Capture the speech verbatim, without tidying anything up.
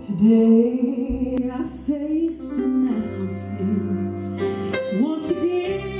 Today I faced announcing once again.